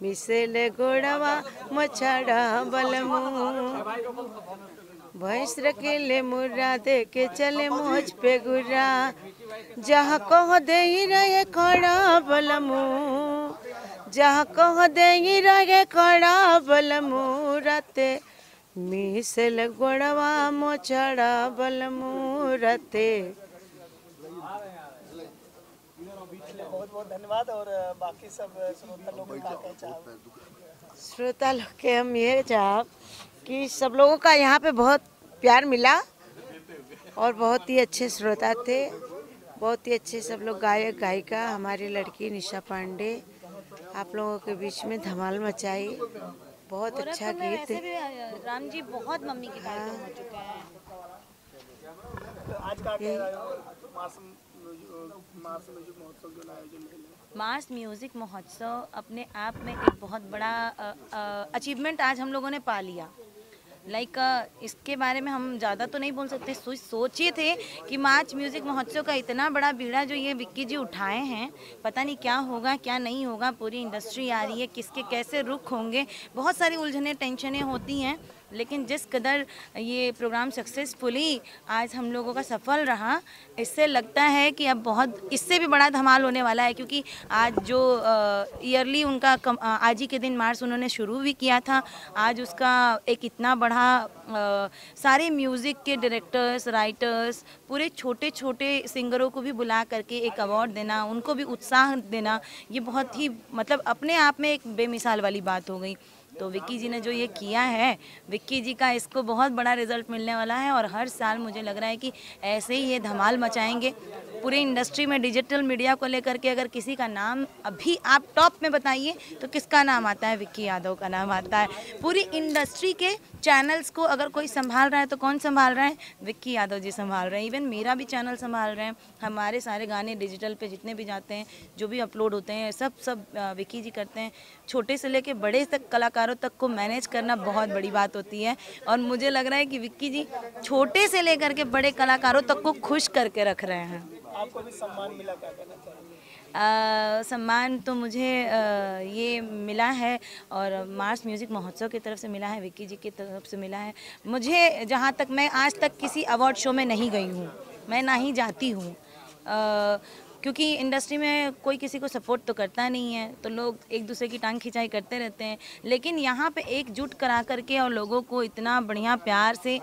मिसल गोड़वा मोछड़ा बलमू, भैंस रखे ले मुर्रा दे के चले मोछ पे गुर्रा, जहाँ कह दे ही रहे खड़ा बलमू, जहाँ कह दे ही रहे खड़ा बलमूरते, मिसल गोड़वा मोछड़ा बलमूरते। बहुत बहुत धन्यवाद। और बाकी सब श्रोता लोग के हम ये चाहब कि सब लोगों का यहाँ पे बहुत प्यार मिला और बहुत ही अच्छे श्रोता थे, बहुत ही अच्छे सब लोग गायक गायिका, हमारी लड़की निशा पांडे आप लोगों के बीच में धमाल मचाई, बहुत अच्छा गीत। राम जी बहुत मम्मी के हाँ। हो चुका है। तो आज का मार्स म्यूजिक महोत्सव अपने आप में एक बहुत बड़ा अचीवमेंट आज हम लोगों ने पा लिया। लाइक इसके बारे में हम ज़्यादा तो नहीं बोल सकते। सोचे थे कि मार्च म्यूज़िक महोत्सव का इतना बड़ा बीड़ा जो ये विक्की जी उठाए हैं, पता नहीं क्या होगा क्या नहीं होगा, पूरी इंडस्ट्री आ रही है, किसके कैसे रुख होंगे, बहुत सारी उलझने टेंशनें होती हैं, लेकिन जिस कदर ये प्रोग्राम सक्सेसफुली आज हम लोगों का सफल रहा, इससे लगता है कि अब बहुत इससे भी बड़ा धमाल होने वाला है, क्योंकि आज जो ईयरली उनका आज ही के दिन मार्च उन्होंने शुरू भी किया था, आज उसका एक इतना बड़ा सारे म्यूज़िक के डायरेक्टर्स, राइटर्स, पूरे छोटे छोटे सिंगरों को भी बुला करके एक अवार्ड देना, उनको भी उत्साह देना, ये बहुत ही मतलब अपने आप में एक बेमिसाल वाली बात हो गई। तो विक्की जी ने जो ये किया है, विक्की जी का इसको बहुत बड़ा रिजल्ट मिलने वाला है और हर साल मुझे लग रहा है कि ऐसे ही ये धमाल मचाएंगे पूरी इंडस्ट्री में। डिजिटल मीडिया को लेकर के अगर किसी का नाम अभी आप टॉप में बताइए तो किसका नाम आता है? विक्की यादव का नाम आता है। पूरी इंडस्ट्री के चैनल्स को अगर कोई संभाल रहा है तो कौन संभाल रहा है? विक्की यादव जी संभाल रहे हैं। इवन मेरा भी चैनल संभाल रहे हैं, हमारे सारे गाने डिजिटल पे जितने भी जाते हैं, जो भी अपलोड होते हैं, सब विक्की जी करते हैं। छोटे से लेकर बड़े तक कलाकारों तक को मैनेज करना बहुत बड़ी बात होती है और मुझे लग रहा है कि विक्की जी छोटे से लेकर के बड़े कलाकारों तक को खुश करके रख रहे हैं। आपको भी सम्मान मिला, क्या कहना चाहिए? सम्मान तो मुझे ये मिला है और मार्स म्यूज़िक महोत्सव की तरफ से मिला है, विक्की जी की तरफ से मिला है। मुझे जहाँ तक, मैं आज तक किसी अवार्ड शो में नहीं गई हूँ, मैं ना ही जाती हूँ, क्योंकि इंडस्ट्री में कोई किसी को सपोर्ट तो करता नहीं है, तो लोग एक दूसरे की टांग खिंचाई करते रहते हैं। लेकिन यहाँ पे एकजुट करा करके और लोगों को इतना बढ़िया प्यार से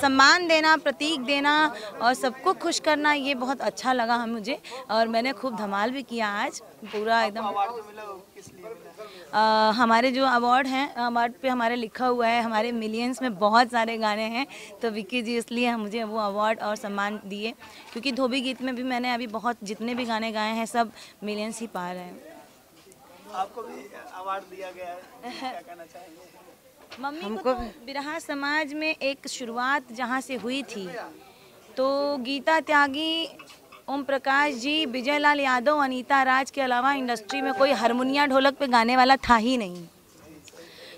सम्मान देना, प्रतीक देना और सबको खुश करना, ये बहुत अच्छा लगा हम मुझे और मैंने खूब धमाल भी किया आज पूरा एकदम। हमारे जो अवार्ड हैं, अवार्ड पे हमारे लिखा हुआ है, हमारे मिलियंस में बहुत सारे गाने हैं, तो विक्की जी इसलिए मुझे वो अवार्ड और सम्मान दिए, क्योंकि धोबी गीत में भी मैंने अभी बहुत जितने भी गाने गाए हैं सब मिलियंस ही पार हैं। आपको भी अवार्ड दिया गया है, क्या कहना चाहेंगे? मम्मी को तो बिरहा समाज में एक शुरुआत जहाँ से हुई थी, तो गीता त्यागी, ओम प्रकाश जी, विजय लाल यादव, अनीता राज के अलावा इंडस्ट्री में कोई हारमोनिया ढोलक पे गाने वाला था ही नहीं।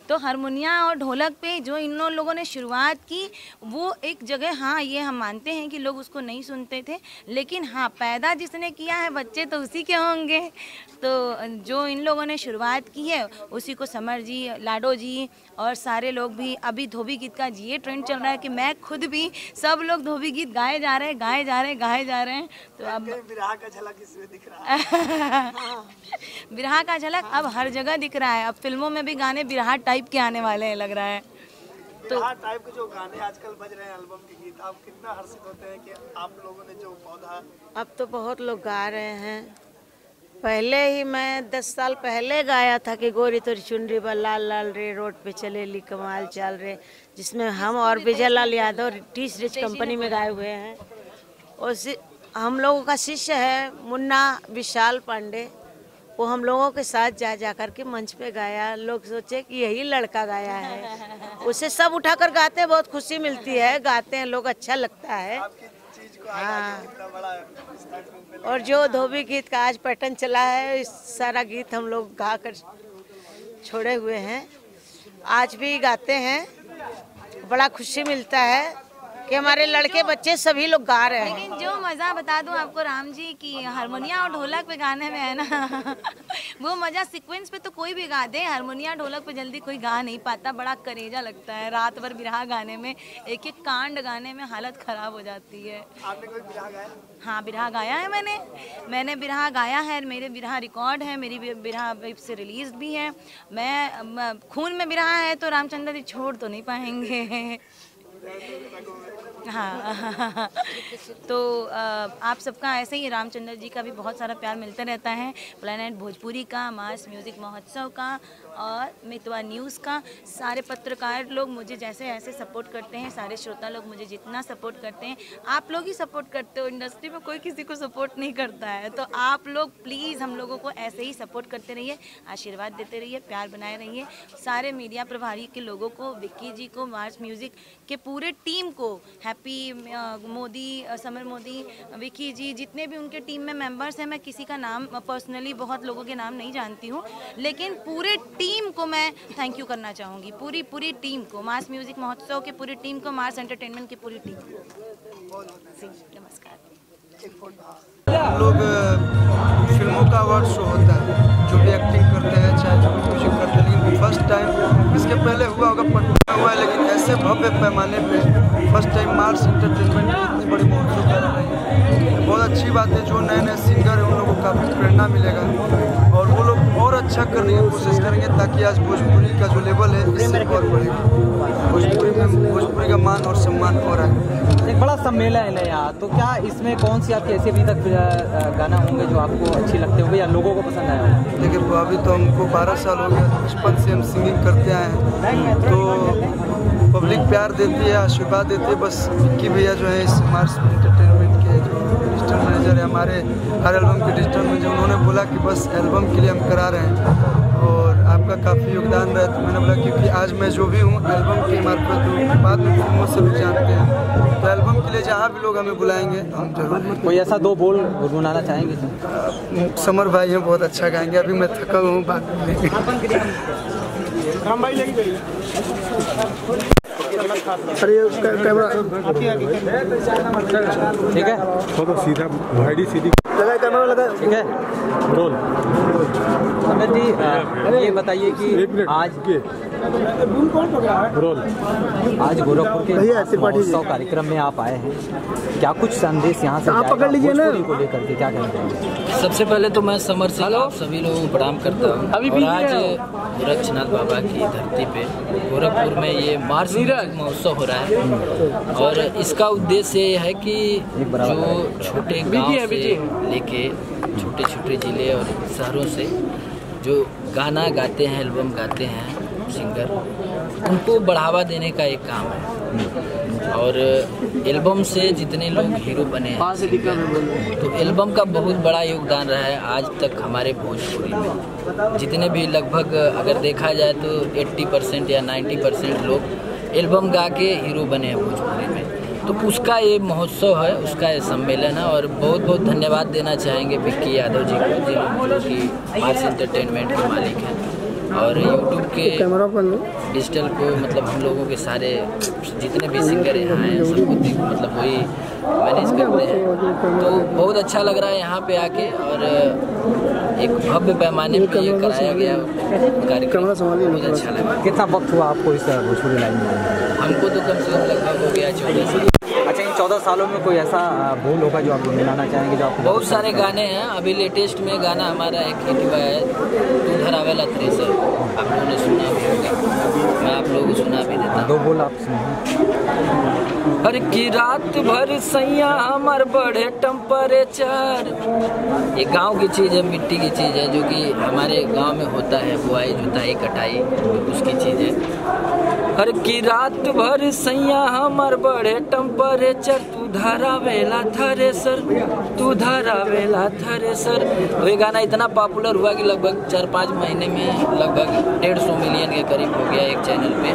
तो हारमोनिया और ढोलक पे जो इन लोगों ने शुरुआत की, वो एक जगह, हाँ ये हम मानते हैं कि लोग उसको नहीं सुनते थे, लेकिन हाँ पैदा जिसने किया है बच्चे तो उसी के होंगे। तो जो इन लोगों ने शुरुआत की है उसी को समर जी, लाडो जी और सारे लोग भी, अभी धोबी गीत का ये ट्रेंड चल रहा है कि मैं खुद भी, सब लोग धोबी गीत गाए जा रहे हैं, गाए जा रहे हैं, गाए जा रहे हैं। तो अब बिरहा का झलक इसमें दिख रहा है, बिरहा का झलक अब हर जगह दिख रहा है। अब फिल्मों में भी गाने बिरहा टाइप के आने वाले हैं लग रहा है। तो हर टाइप के जो गाने आजकल बज रहे हैं, एल्बम के गीत, आप कितना हर्षित होते हैं कि आप लोगों ने जो पौधा, अब तो बहुत लोग गा रहे हैं। पहले ही मैं 10 साल पहले गाया था कि गोरी तोरी चुनरी बा लाल लाल रे, रोड पे चले ली कमाल चाल रे, जिसमें हम और विजय लाल यादव टीस रिच कंपनी में गाए हुए हैं। और हम लोगों का शिष्य है मुन्ना विशाल पांडे, वो हम लोगों के साथ जा करके मंच पे गाया, लोग सोचे कि यही लड़का गाया है, उसे सब उठाकर गाते हैं, बहुत खुशी मिलती है, गाते हैं लोग, अच्छा लगता है। हाँ, और जो धोबी गीत का आज पैटर्न चला है, सारा गीत हम लोग गा कर छोड़े हुए हैं, आज भी गाते हैं, बड़ा खुशी मिलता है कि हमारे लड़के बच्चे सभी लोग गा रहे हैं। लेकिन जो मज़ा बता दूं आपको राम जी की हारमोनिया और ढोलक पे गाने में है ना, वो मज़ा सीक्वेंस पे तो कोई भी गा दे, हारमोनिया ढोलक पे जल्दी कोई गा नहीं पाता, बड़ा करेजा लगता है। रात भर बिरहा गाने में, एक एक कांड गाने में हालत ख़राब हो जाती है। आपने कोई बिरहा गाया? हाँ बिरहा गाया है मैंने बिरहा गाया है, मेरे बिरहा रिकॉर्ड है, मेरी बिरहा वेब से रिलीज भी है। मैं खून में बिरहा है तो रामचंद्र जी छोड़ तो नहीं पाएंगे। हाँ तो आप सबका ऐसे ही रामचंद्र जी का भी बहुत सारा प्यार मिलता रहता है, प्लैनेट भोजपुरी का, मार्स म्यूज़िक महोत्सव का और मितवा न्यूज़ का। सारे पत्रकार लोग मुझे जैसे ऐसे सपोर्ट करते हैं, सारे श्रोता लोग मुझे जितना सपोर्ट करते हैं, आप लोग ही सपोर्ट करते हो, इंडस्ट्री में कोई किसी को सपोर्ट नहीं करता है, तो आप लोग प्लीज़ हम लोगों को ऐसे ही सपोर्ट करते रहिए, आशीर्वाद देते रहिए, प्यार बनाए रहिए। सारे मीडिया प्रभारी के लोगों को, विक्की जी को, मार्स म्यूज़िक के पूरे टीम को, हैप्पी मोदी, समर मोदी, विक्की जी, जितने भी उनके टीम में मेंबर्स हैं, मैं किसी का नाम पर्सनली, बहुत लोगों के नाम नहीं जानती हूँ, लेकिन पूरे टीम को मैं थैंक यू करना चाहूँगी, पूरी टीम को, मास म्यूजिक महोत्सव के पूरी टीम को, मास एंटरटेनमेंट की पूरी टीम को। नमस्कार। हम लोग फिल्मों का अवार्ड शो होता है, जो भी एक्टिंग करते हैं चाहे जो भी म्यूजिक करते हैं, लेकिन फर्स्ट टाइम, इसके पहले हुआ होगा पटना हुआ है, लेकिन ऐसे भव्य पैमाने पर फर्स्ट टाइम मार्स एंटरटेनमेंट इतनी बड़ी महोत्सव कर रही है। बहुत अच्छी बात है, जो नए नए सिंगर हैं उन लोगों को काफ़ी प्रेरणा मिलेगा और वो लोग और अच्छा करने की कोशिश करेंगे, ताकि आज भोजपुरी का जो लेवल है इससे और बढ़ेगा, भोजपुरी का मान और सम्मान हो रहा है। एक बड़ा सम्मेलन है यहाँ, तो क्या इसमें कौन सी आपके ऐसे अभी तक गाना होंगे जो आपको अच्छे लगते होंगे या लोगों को पसंद आया होगा? देखिए अभी तो हमको 12 साल हो गया, बचपन से हम सिंगिंग करते आए हैं, तो पब्लिक प्यार देती है, आशीर्वाद देती है। बस विक्की भैया जो है इस मार्स एंटरटेनमेंट के जो डिजिटल मैनेजर है हमारे, हर एल्बम के डिजिटल मैनेजर, उन्होंने बोला कि बस एल्बम के लिए हम करा रहे हैं और आपका काफ़ी योगदान रहा, तो मैंने बोला क्योंकि आज मैं जो भी हूँ एल्बम के मार्फत हूँ, बाद में फिल्मों से भी जानते हैं, तो एल्बम के लिए जहाँ भी लोग हमें बुलाएंगे हम जरूर। कोई ऐसा दो बोल गुनगुनाना चाहेंगे? समर भाई हैं, बहुत अच्छा गाएंगे, अभी मैं थका हूँ, बात अरे कैमरा ठीक है, फोटो सीधा भाईडी सीधी लगा, कैमरा लगा, ठीक है रोल। अमित जी ये बताइए कि आज के रोल आज गोरखपुर के महोत्सव कार्यक्रम में आप आए हैं, क्या कुछ संदेश यहाँ से आप पकड़ लीजिए ना को लेकर के क्या कहते हैं? सबसे पहले तो मैं समर सिंह आप सभी लोगों को प्रणाम करता हूँ। आज गोरक्षनाथ बाबा की धरती पे गोरखपुर में ये मार्स महोत्सव हो रहा है और इसका उद्देश्य ये है कि जो छोटे गाँव से लेके छोटे छोटे जिले और शहरों से जो गाना गाते हैं, एल्बम गाते हैं सिंगर, उनको बढ़ावा देने का एक काम है। और एल्बम से जितने लोग हीरो बने हैं, तो एल्बम का बहुत बड़ा योगदान रहा है आज तक हमारे भोजपुरी में। जितने भी लगभग अगर देखा जाए तो 80% या 90% लोग एल्बम गा के हीरो बने हैं भोजपुरी में, तो उसका ये महोत्सव है, उसका ये सम्मेलन है। और बहुत बहुत धन्यवाद देना चाहेंगे विक्की यादव जी को, जो कि मार्स एंटरटेनमेंट के मालिक हैं और यूट्यूब के डिजिटल को, मतलब हम लोगों के सारे जितने भी सिंगर यहाँ हैं सबको मतलब वही मैनेज करते हैं। तो बहुत अच्छा लग रहा है यहाँ पे आके, और एक भव्य पैमाने पे ये कराया गया कार्यक्रम, बहुत अच्छा लगा। कितना वक्त हुआ आपको इस भोजपुरी लाइन में? हमको तो कम से कम लगभग हो गया 14 साल। अच्छा, इन 14 सालों में कोई ऐसा बोल होगा जो आप मिलाना चाहेंगे? जो बहुत सारे गाने हैं, अभी लेटेस्ट में गाना हमारा एक हिट हुआ है धरावेला थ्रेसर, आप लोगों ने सुना भी होगा, मैं आप लोगों को सुना भी देता हूँ। दो बोल आप सुनिए। हर की रात भर सैया हमार बढ़े टेम्परेचर, ये गांव की चीज़ है, मिट्टी की चीज़ है, जो कि हमारे गांव में होता है, बुआई जुताई कटाई, तो उसकी चीज़ है। हर की रात भर सैया हमार बढ़े टेम्परेचर, तू धरावेला थ्रेसर, तू धरावेला थ्रेसर। तो ये गाना इतना पॉपुलर हुआ कि लगभग 4-5 महीने में लगभग 150 मिलियन के करीब हो गया एक चैनल पे।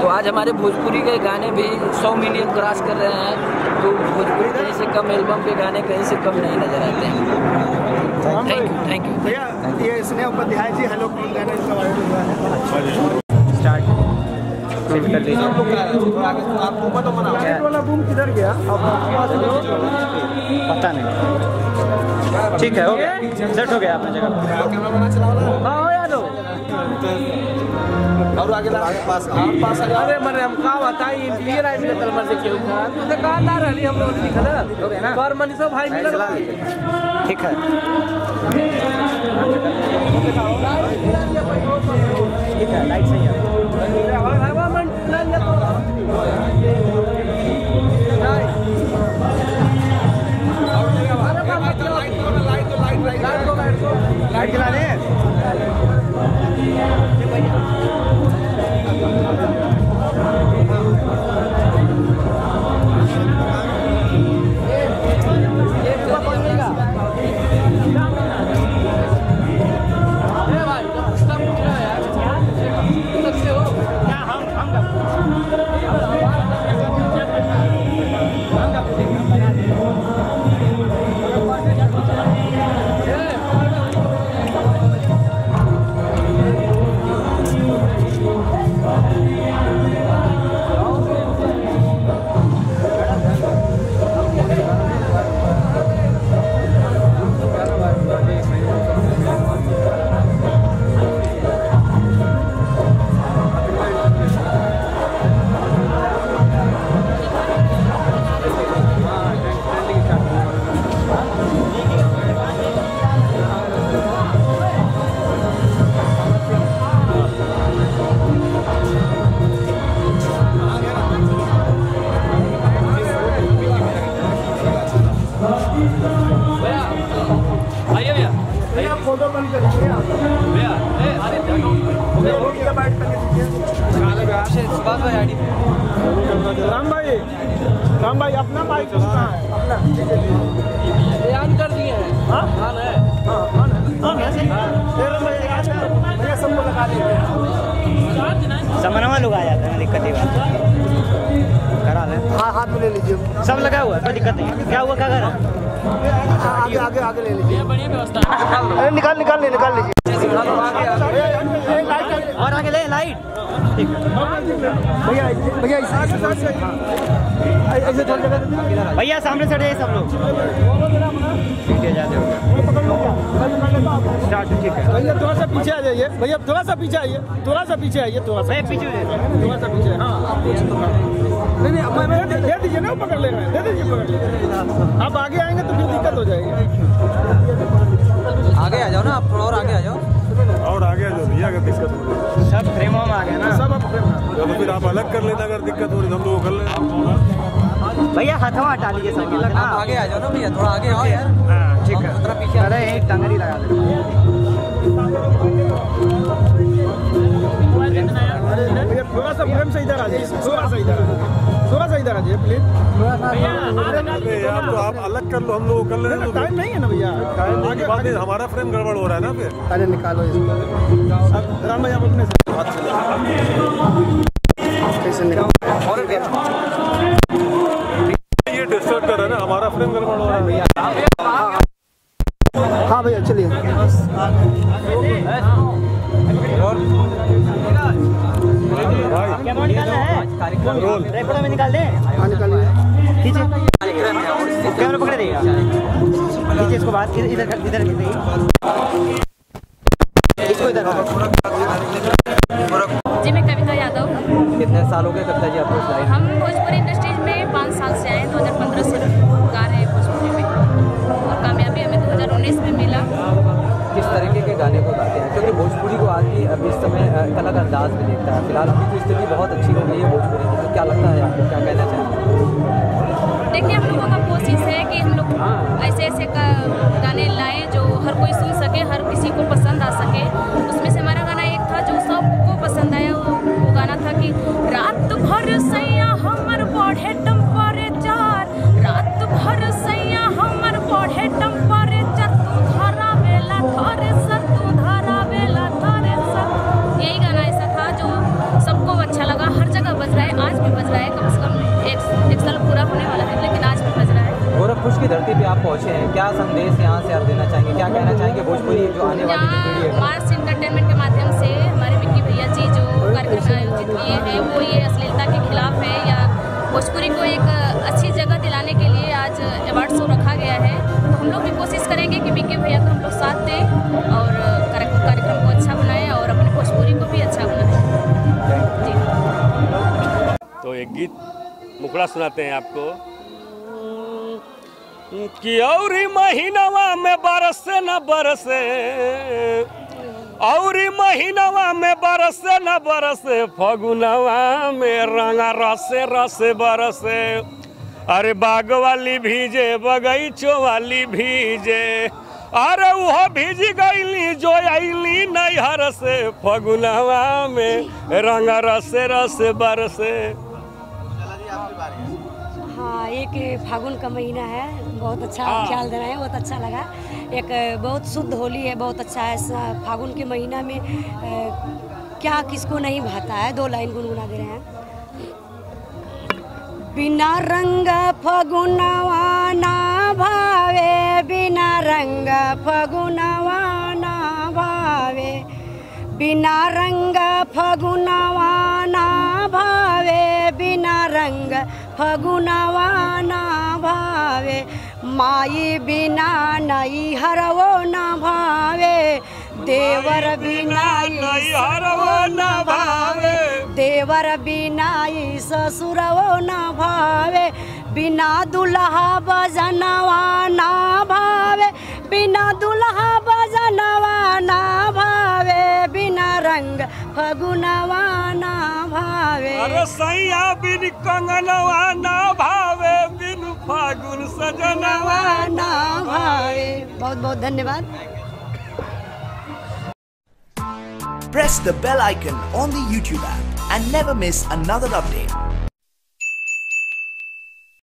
तो आज हमारे भोजपुरी के गाने भी 100 मिलियन क्रॉस कर रहे हैं, तो भोजपुरी कहीं से कम, एल्बम के गाने कहीं से कम नहीं नजर आते हैं। थैंक यू भैया। ये स्नेह उपाध्याय जी हेलो कौन गाना इसका वायरल हुआ है, स्टार्ट कर दीजिए। आप वाला बूम किधर गया पता नहीं, ठीक है ओके, सेट हो गया आपने जगह। हाँ यार और आगे पास अरे मने हम का बताई क्लियर आई मेरे तलमर से क्यों का तू तो का ना रहली हम लोग लिखल है ना पर मनीषो भाई मिलल ठीक है। ठीक है लाइट सही है लाइट खिलाने राम भाई अपना बाइक कितना है? अपना बयान कर दिए हैं। हां हां है, हां हां है, तेरे में आज भैया सबको लगा दिए हैं, समन्वय लगा जाता है, दिक्कत ही बात करा ले। हां हाथ में ले लीजिए, सब लगा हुआ है, कोई दिक्कत नहीं। क्या हुआ, क्या कर रहा है? आगे आगे आगे ले लीजिए, बढ़िया व्यवस्था है। अरे निकाल लीजिए, और आगे ले लाइट। भैया भैया सामने चढ़ जाइए सब लोग, ठीक है। भैया थोड़ा सा पीछे आ जाइए, भैया थोड़ा सा पीछे आइए। हाँ नहीं दे दीजिए ना, पकड़ ले रहे हैं, दे दीजिए पकड़ ले। आप आगे आएंगे तो फिर दिक्कत हो जाएगी। आगे आ जाओ ना, आप थोड़ा और आगे आ जाओ, और आगे जो भैया अगर दिक्कत हो रही, सब फ्रेम में आ गए ना, सब अब फ्रेम में। चलो फिर आप अलग कर लेना, अगर दिक्कत हो रही हम लोग कर लेना। भैया हथवा हटा लीजिए सब, आप आगे आ जाओ ना भैया, थोड़ा आगे आओ यार। हां ठीक है, थोड़ा पीछे। अरे एक टंगरी लगा दे, थोड़ा सा फ्रेम से इधर आ जाइए, थोड़ा सा इधर आ जाइए प्लीज। भैया आप तो आप अलग कर लो, हम लोग कर ले। टाइम नहीं है ना भैया, टाइम आगे बाद में हमारा फ्रेम गड़बड़ हो रहा है ना फिर। अरे निकालो इसको अब, राम भाई आप अपने कैसे निकालो। और ये डिस्टर्ब कर रहा है ना, हमारा फ्रेम गड़बड़ हो रहा है भैया। हां भैया चलिए, और रोल रेकॉर्ड में निकाल दे, खींचे कैमरा पकड़े देगा, खींचे इसको बात इधर इसको इधर। जी मैं कविता यादव। कितने सालों के कविता जी आप लोग? हम भोजपुरी इंडस्ट्रीज में 5 साल से आए, 2015 से गा रहे हैं भोजपुरी में, और कामयाबी हमें 2019 में मिला। किस तरीके के गाने को गाते हैं, क्योंकि भोजपुरी को आदमी अब इस समय अलग अंदाज में देखता है। फिलहाल की तो स्थिति बहुत अच्छी हो गई है भोजपुरी की, तो क्या लगता है आपको, क्या कहना चाहिए? देखिए हम लोगों का कोशिश है कि हम लोग ऐसे गाने लाएं जो हर कोई सुन सके, हर किसी को पसंद आ सके। उसमें से हमारा गाना एक था जो सबको पसंद आया, वो गाना था कि रात भर सैया हमर बढ़े टेम्परेचर, रात भर सैया हमर बढ़े टेम्परेचर, तू धरा बेला धरे सर, तू धरा बेला धरे सर। यही गाना ऐसा था जो सबको अच्छा लगा, हर जगह बज रहा है, आज भी बज रहा है। कम से कम एक साल पूरा होने वाला है, लेकिन आज भी बज रहा है। गोरखपुर की धरती पे आप पहुँचे हैं, क्या संदेश यहाँ से आप देना चाहेंगे, क्या कहना चाहेंगे भोजपुरी जो आने वाली है? मार्स एंटरटेनमेंट के माध्यम से हमारे विक्की भैया जी जो कार्यक्रम आयोजित किए हैं, वो ये अश्लीलता के खिलाफ है, या भोजपुरी को एक अच्छी जगह दिलाने के लिए आज अवार्ड शो रखा गया है। तो हम लोग भी कोशिश करेंगे कि विक्की भैया को हम लोग साथ दें और कार्यक्रम को अच्छा बनाएं और अपने भोजपुरी को भी अच्छा बनाएं। जी तो एक गीत मुखड़ा सुनाते हैं आपको कि औरी महीनावा में बरसे न बरसे, औरी महीनावा में बरसे न बरसे, फगुनवा में रंगा रसे रसे बरसे। अरे बाग वाली भीजे, बगीचो वाली भीजे, अरे वह भीज गईली जो आईली नैहर से, फगुनवा में रंगा रसे रसे बरसे। हाँ एक फागुन का महीना है, बहुत अच्छा ख्याल दे रहे हैं, बहुत अच्छा लगा। एक बहुत शुद्ध होली है, बहुत अच्छा है। फागुन के महीना में क्या किसको नहीं भाता है, 2 लाइन गुनगुना दे रहे हैं। बिना रंग फगुनवा ना भावे, बिना रंग फगुनवा ना भावे, बिना रंग फगुनवा ना भावे, बिना रंग फगुनवा ना भावे, माई बिना नई हरवो ना भावे, देवर बिना नई हरवो ना भावे, देवर बिना ससुरवो ना भावे, बिना दुल्हा बजनवा ना भावे, बिना दुल्हा बजनवा ना भावे, बिना रंग फगुनवा ना भावे, अरे सैया बिन कंगनवा ना भावे, बिन फागुन सजनवा ना भावे। बहुत बहुत धन्यवाद। Press the bell icon on the YouTube app. and never miss another update.